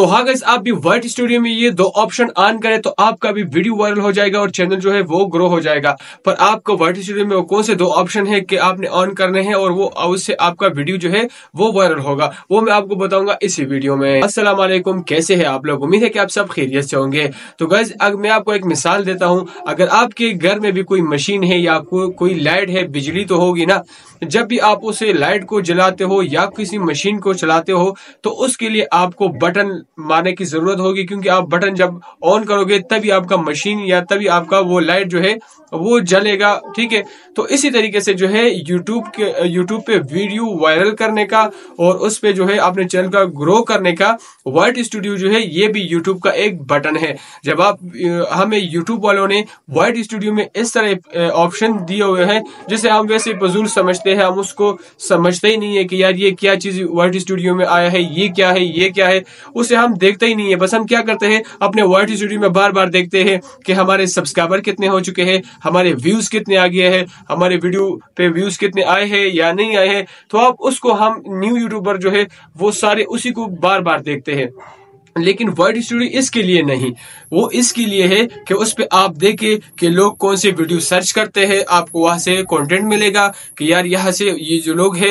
तो हाँ गाइस, आप भी YT स्टूडियो में ये दो ऑप्शन ऑन करें तो आपका भी वीडियो वायरल हो जाएगा और चैनल जो है वो ग्रो हो जाएगा। पर आपको YT स्टूडियो में वो कौन से दो ऑप्शन है कि आपने ऑन करने हैं और वो उससे आपका वीडियो जो है वो वायरल होगा, वो मैं आपको बताऊंगा इसी वीडियो में। अस्सलाम वालेकुम, कैसे है आप लोग? उम्मीद है कि आप सब खैरियत से होंगे। तो गाइस, अब मैं आपको एक मिसाल देता हूँ। अगर आपके घर में भी कोई मशीन है या आपको कोई लाइट है, बिजली तो होगी ना। जब भी आप उसे लाइट को जलाते हो या किसी मशीन को चलाते हो तो उसके लिए आपको बटन मारने की जरूरत होगी, क्योंकि आप बटन जब ऑन करोगे तभी आपका मशीन या तभी आपका वो लाइट जो है वो जलेगा, ठीक है। तो इसी तरीके से जो है YouTube पे वीडियो वायरल करने का और उस पे जो है अपने चैनल का ग्रो करने का YT स्टूडियो जो है ये भी YouTube का एक बटन है। जब आप हमें YouTube वालों ने YT स्टूडियो में इस तरह ऑप्शन दिए हुए हैं जिसे हम वैसे फजूल समझते हैं, हम उसको समझते ही नहीं है कि यार ये क्या चीज YT स्टूडियो में आया है, ये क्या है, ये क्या है, उसे हम देखते ही नहीं है। बस हम क्या करते हैं, अपने YT स्टूडियो में बार बार देखते हैं कि हमारे सब्सक्राइबर कितने हो चुके हैं, हमारे व्यूज कितने आ गए हैं, हमारे वीडियो पे व्यूज कितने आए हैं या नहीं आए हैं। तो आप उसको, हम न्यू यूट्यूबर जो है वो सारे उसी को बार बार देखते हैं, लेकिन YT स्टूडियो इसके लिए नहीं, वो इसके लिए है कि उस पर आप देखें कि लोग कौन से वीडियो सर्च करते हैं। आपको वहां से कंटेंट मिलेगा कि यार यहाँ से ये जो लोग हैं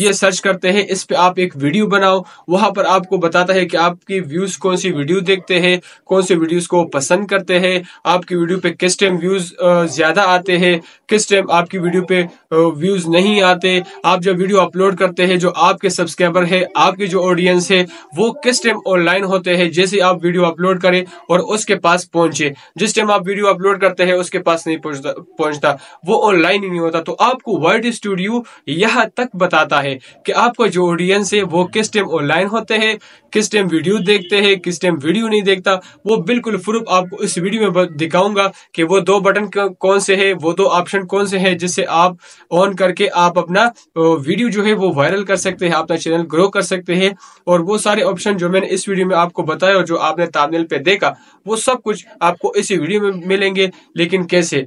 ये सर्च करते हैं, इस पे आप एक वीडियो बनाओ। वहां पर आपको बताता है कि आपके व्यूज कौन सी वीडियो देखते हैं, कौन से वीडियोस को पसंद करते हैं, आपकी वीडियो पे किस टाइम व्यूज ज्यादा आते हैं, किस टाइम आपकी वीडियो पे व्यूज नहीं आते। आप जब वीडियो अपलोड करते हैं, जो आपके सब्सक्राइबर है, आपके जो ऑडियंस है, वो किस टाइम ऑनलाइन होते हैं। जैसे आप वीडियो अपलोड करें और उसके पास पहुंचे, जिस टाइम आप वीडियो अपलोड करते हैं उसके पास नहीं पहुंचता, वो ऑनलाइन ही नहीं होता। तो आपको YT स्टूडियो यहां तक बताता है कि आपका जो ऑडियंस है वो किस टाइम ऑनलाइन होते हैं, किस टाइम वीडियो देखते हैं, किस टाइम वीडियो नहीं देखता। वो बिल्कुल प्रूफ आपको इस वीडियो में दिखाऊंगा कि वो दो बटन कौन से है, वो दो ऑप्शन कौन से है जिससे आप ऑन करके आप अपना वीडियो जो है वो वायरल कर सकते हैं, अपना चैनल ग्रो कर सकते हैं। और वो सारे ऑप्शन जो मैंने इस वीडियो में आपको बताया और जो आपने थंबनेल पे देखा, वो सब कुछ आपको इसी वीडियो में मिलेंगे। लेकिन कैसे?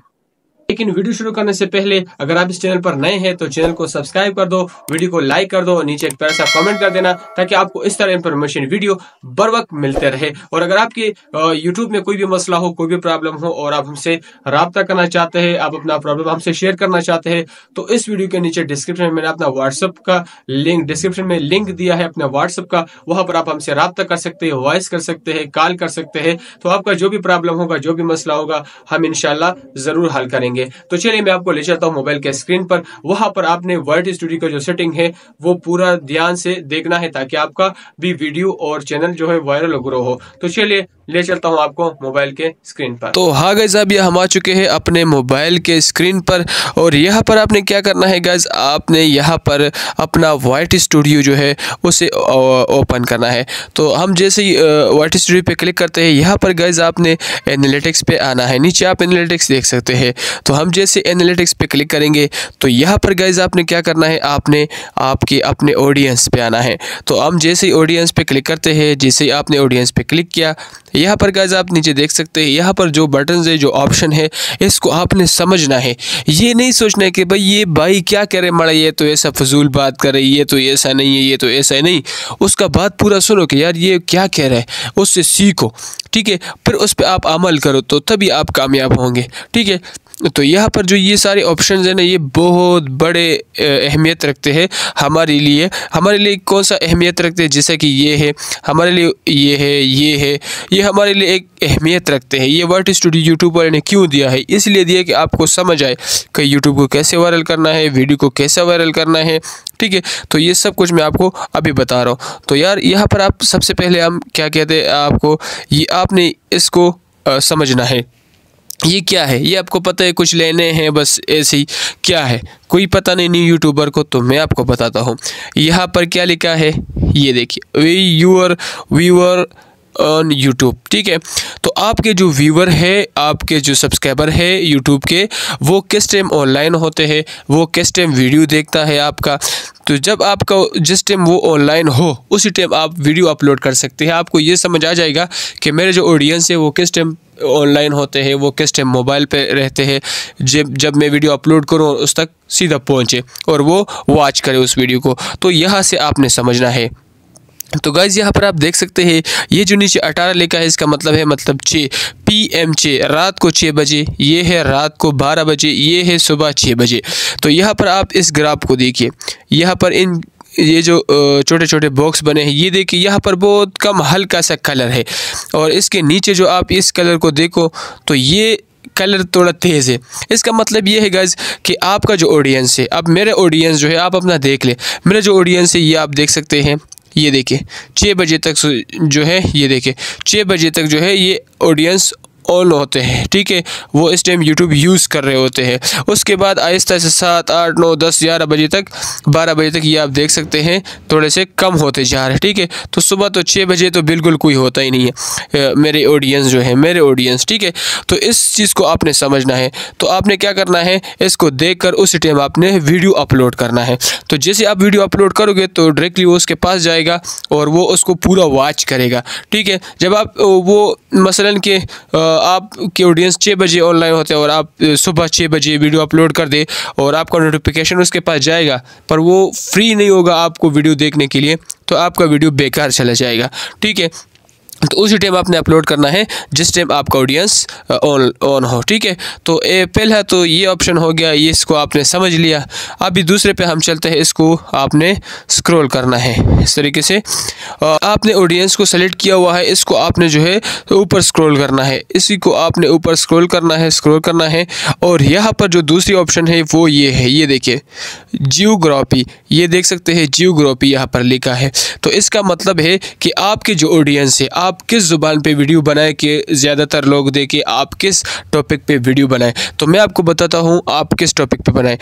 लेकिन वीडियो शुरू करने से पहले अगर आप इस चैनल पर नए हैं तो चैनल को सब्सक्राइब कर दो, वीडियो को लाइक कर दो, नीचे एक प्यारा सा कमेंट कर देना ताकि आपको इस तरह इंफॉर्मेशन वीडियो बर वक्त मिलते रहे। और अगर आपके YouTube में कोई भी मसला हो, कोई भी प्रॉब्लम हो और आप हमसे राब्ता करना चाहते हैं, आप अपना प्रॉब्लम हमसे शेयर करना चाहते हैं, तो इस वीडियो के नीचे डिस्क्रिप्शन में मैंने अपना व्हाट्सअप का लिंक, डिस्क्रिप्शन में लिंक दिया है अपना व्हाट्सअप का, वहां पर आप हमसे राब्ता कर सकते हैं, वॉइस कर सकते हैं, कॉल कर सकते हैं। तो आपका जो भी प्रॉब्लम होगा, जो भी मसला होगा, हम इंशाल्लाह जरूर हल करेंगे। तो चलिए मैं आपको ले जाता हूं मोबाइल के स्क्रीन पर। वहां पर आपने YT स्टूडियो का जो सेटिंग है वो पूरा ध्यान से देखना है ताकि आपका भी वीडियो और चैनल जो है वायरल ग्रो हो। तो चलिए ले चलता हूं आपको मोबाइल के स्क्रीन पर। तो हाँ गाइज, अब हम आ चुके हैं अपने मोबाइल के स्क्रीन पर और यहाँ पर आपने क्या करना है गाइज, आपने यहाँ पर अपना YT स्टूडियो जो है उसे ओपन करना है। तो हम जैसे ही YT स्टूडियो पे क्लिक करते हैं, यहाँ पर गाइज आपने एनालिटिक्स पे आना है, नीचे आप एनालिटिक्स देख सकते हैं। तो हम जैसे एनालिटिक्स पे क्लिक करेंगे तो यहाँ पर गाइज आपने क्या करना है, आपने आपके अपने ऑडियंस पे आना है। तो हम जैसे ही ऑडियंस पे क्लिक करते हैं, जैसे ही आपने ऑडियंस पे क्लिक किया, यहाँ पर गाइज आप नीचे देख सकते हैं, यहाँ पर जो बटन है, जो ऑप्शन है, इसको आपने समझना है। ये नहीं सोचना है कि भाई ये भाई क्या करे मड़ा, ये तो ऐसा फजूल बात करे, ये तो ऐसा नहीं है, ये तो ऐसा नहीं। उसका बात पूरा सुनो कि यार ये क्या कह रहा है, उससे सीखो, ठीक है, फिर उस पर आप अमल करो तो तभी आप कामयाब होंगे, ठीक है। तो यहाँ पर जो ये सारे ऑप्शन है ना, ये बहुत बड़े अहमियत रखते हैं हमारे लिए। हमारे लिए कौन सा अहमियत रखते हैं, जैसा कि ये है हमारे लिए, ये है, ये है, ये हमारे लिए एक अहमियत रखते हैं। ये YT स्टूडियो यूट्यूब वाले ने क्यों दिया है, इसलिए दिया कि आपको समझ आए कि यूट्यूब को कैसे वायरल करना है, वीडियो को कैसे वायरल करना है, ठीक है। तो ये सब कुछ मैं आपको अभी बता रहा हूँ। तो यार यहाँ पर आप सबसे पहले हम क्या कहते हैं, आपको ये आपने इसको समझना है, ये क्या है। ये आपको पता है, कुछ लेने हैं बस, ऐसे ही क्या है कोई पता नहीं न्यू यूट्यूबर को। तो मैं आपको बताता हूँ, यहाँ पर क्या लिखा है, ये देखिए, व्यूअर, व्यूअर ऑन YouTube, ठीक है। तो आपके जो व्यूवर है, आपके जो सब्सक्राइबर है YouTube के, वो किस टाइम ऑनलाइन होते हैं, वो किस टाइम वीडियो देखता है आपका। तो जब आपका जिस टाइम वो ऑनलाइन हो उसी टाइम आप वीडियो अपलोड कर सकते हैं। आपको ये समझ आ जाएगा कि मेरे जो ऑडियंस है वो किस टाइम ऑनलाइन होते हैं, वो किस टाइम मोबाइल पे रहते हैं, जब मैं वीडियो अपलोड करूँ उस तक सीधा पहुँचे और वो वॉच करे उस वीडियो को। तो यहाँ से आपने समझना है। तो गाइज यहाँ पर आप देख सकते हैं ये जो नीचे 18 लिखा है इसका मतलब है छः PM 6 रात को 6 बजे, ये है रात को 12 बजे, ये है सुबह 6 बजे। तो यहाँ पर आप इस ग्राफ को देखिए, यहाँ पर इन ये जो छोटे छोटे बॉक्स बने हैं ये देखिए यहाँ पर बहुत कम हल्का सा कलर है और इसके नीचे जो आप इस कलर को देखो तो ये कलर थोड़ा तेज़ है। इसका मतलब ये है गाइज कि आपका जो ऑडियंस है, अब मेरे ऑडियंस जो है आप अपना देख लें, मेरा जो ऑडियंस है ये आप देख सकते हैं, ये देखिए 6 बजे तक जो है, ये देखिए 6 बजे तक जो है ये ऑडियंस ऑन होते हैं, ठीक है, वो इस टाइम YouTube यूज़ कर रहे होते हैं। उसके बाद आहिस्ता से 7, 8, 9, 10, 11 बजे तक, 12 बजे तक ये आप देख सकते हैं थोड़े से कम होते जा रहे हैं, ठीक है। तो सुबह तो 6 बजे तो बिल्कुल कोई होता ही नहीं है मेरे ऑडियंस जो है, मेरे ऑडियंस, ठीक है। तो इस चीज़ को आपने समझना है, तो आपने क्या करना है, इसको देख कर उसी टाइम आपने वीडियो अपलोड करना है। तो जैसे आप वीडियो अपलोड करोगे तो डायरेक्टली वो उसके पास जाएगा और वो उसको पूरा वॉच करेगा, ठीक है। जब आप वो मसलन के आपके ऑडियंस 6 बजे ऑनलाइन होते हैं और आप सुबह 6 बजे वीडियो अपलोड कर दे और आपका नोटिफिकेशन उसके पास जाएगा पर वो फ्री नहीं होगा आपको वीडियो देखने के लिए, तो आपका वीडियो बेकार चला जाएगा, ठीक है। तो उसी टाइम आपने अपलोड करना है जिस टाइम आपका ऑडियंस ऑन हो, ठीक है। तो पहला तो ये ऑप्शन हो गया, ये इसको आपने समझ लिया। अभी दूसरे पे हम चलते हैं, इसको आपने स्क्रॉल करना है इस तरीके से, आपने ऑडियंस को सेलेक्ट किया हुआ है, इसको आपने जो है ऊपर स्क्रॉल करना है, इसी को आपने ऊपर स्क्रॉल करना है। और यहाँ पर जो दूसरी ऑप्शन है वो ये है, ये देखिए जियोग्राफी, ये देख सकते हैं जियोग्राफी यहाँ पर लिखा है। तो इसका मतलब है कि आपके जो ऑडियंस है आप किस ज़ुबान पे वीडियो बनाए कि ज़्यादातर लोग देखें, आप किस टॉपिक पे वीडियो बनाएं। तो मैं आपको बताता हूँ आप किस टॉपिक पे बनाएं,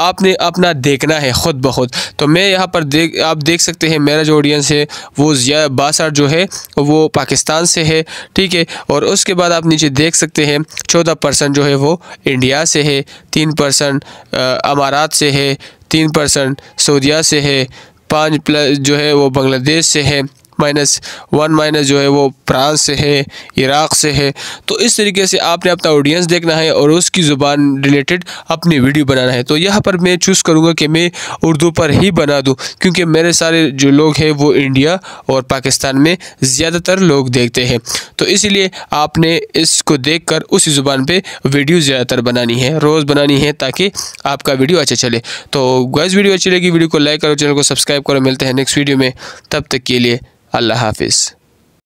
आपने अपना देखना है ख़ुद ब खुद। तो मैं यहाँ पर आप देख सकते हैं मेरा जो ऑडियंस है वो 62 जो है वो पाकिस्तान से है, ठीक है। और उसके बाद आप नीचे देख सकते हैं 14% जो है वो इंडिया से है, 3% अमारात से है, 3% सऊदीया से है, 5+ जो है वो बांग्लादेश से है, -1 जो है वो फ्रांस से है, इराक़ से है। तो इस तरीके से आपने अपना ऑडियंस देखना है और उसकी ज़ुबान रिलेटेड अपनी वीडियो बनाना है। तो यहाँ पर मैं चूज़ करूँगा कि मैं उर्दू पर ही बना दूँ क्योंकि मेरे सारे जो लोग हैं वो इंडिया और पाकिस्तान में ज़्यादातर लोग देखते हैं, तो इसीलिए आपने इसको देख कर उसी ज़ुबान पर वीडियो ज़्यादातर बनानी है, रोज़ बनानी है ताकि आपका वीडियो अच्छा चले। तो गाइस वीडियो अच्छी लगी, वीडियो को लाइक करो, चैनल को सब्सक्राइब करो, मिलते हैं नेक्स्ट वीडियो में, तब तक के लिए अल्लाह हाफिज़।